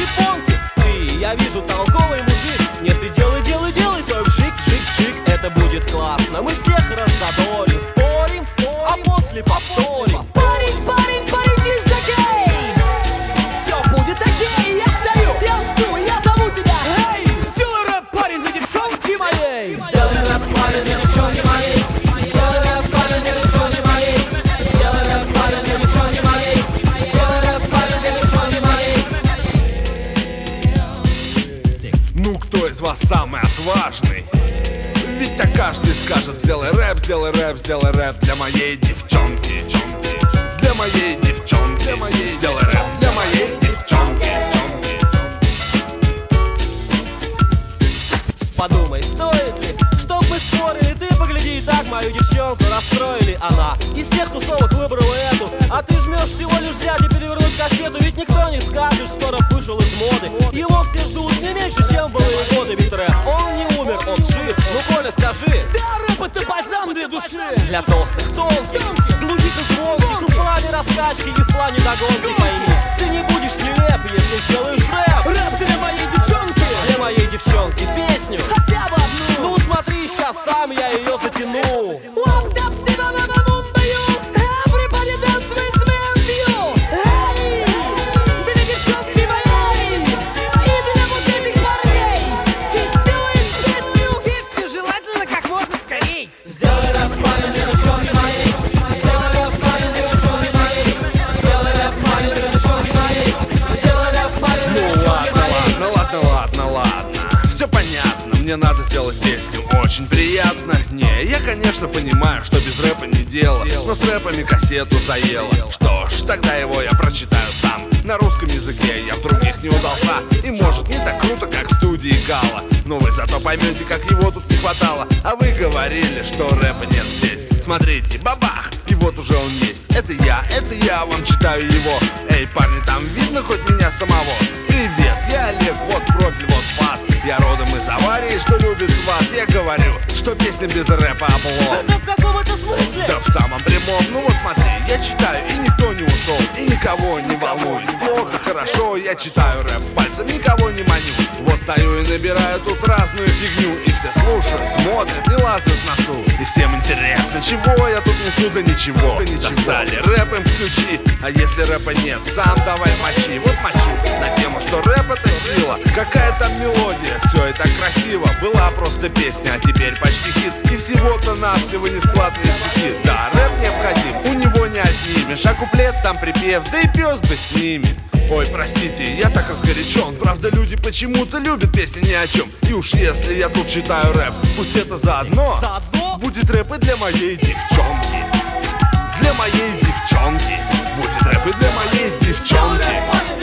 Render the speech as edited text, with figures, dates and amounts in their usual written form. перепонки. Ты, я вижу, толковый мужик. Нет, ты делай, делай, делай свой вжик, вжик, вжик. Это будет классно, мы всех раззадорим. Спорим, спорим, а после повторим. Парень, парень, парень, ты же гей. Все будет окей, я стою, я жду, я зову тебя. Эй, сделай рэп, парень, для девчонки моей. Сделай рэп, парень, для девчонки моей. Самый отважный, ведь-то каждый скажет: сделай рэп, сделай рэп, сделай рэп для моей девчонки, для моей девчонки, для моей, сделай рэп для моей девчонки. Подумай, стоит ли, чтоб мы спорили? Ты погляди, и так мою девчонку расстроили. Она из всех тусовок выбрала эту, а ты жмешь всего лишь взять и перевернуть кассету. Ведь никто не скажет, что рэп вышел из моды. Его все ждут не меньше, чем было и годы. Ведь рэп, он не умер, он жив. Ну, Коля, скажи, да, рэп это бальзам для души. Для толстых тонких, глухих и звонких, и в плане раскачки, и в плане догонки. Пойми, ты не будешь нелеп, если сделаешь рэп. Рэп для моей девчонки, для моей девчонки песню хотя бы одну. Ну смотри, сейчас сам я ее затяну. Мне надо сделать песню, очень приятно. Не, я, конечно, понимаю, что без рэпа не дело, но с рэпами кассету заело. Что ж, тогда его я прочитаю сам. На русском языке я в других не удался. И может не так круто, как в студии Гала, но вы зато поймете, как его тут не хватало. А вы говорили, что рэпа нет здесь. Смотрите, бабах, и вот уже он есть. Это я вам читаю его. Эй, парни, там видно хоть меня самого? Привет, я Олег, вот профиль, вот вас. Я родом из Аварии, что любит вас. Я говорю, что песня без рэпа облом. Да в каком это смысле? Да в самом прямом. Ну вот смотри, я читаю, и никто не ушел, и никого не волнует. Плохо, хорошо, я читаю рэп пальцем, никого не маню. Вот стою и набираю тут разную фигню, и все слушают, смотрят и лазят в носу. И всем интересно, чего я тут несу, да ничего. Да ничего. Достали рэп, им включи. А если рэпа нет, сам давай мочи. Вот мочу на тему, что рэп это сила. Какая там мелодия? Все это красиво, была просто песня, а теперь почти хит. И всего-то навсего нескладные стихи. Да, рэп необходим, у него не отнимешь. А куплет там припев, да и пес бы с ними. Ой, простите, я так разгорячен. Правда, люди почему-то любят песни ни о чем. И уж если я тут читаю рэп, пусть это заодно, будет рэп и для моей девчонки. Для моей девчонки. Будет рэп и для моей девчонки.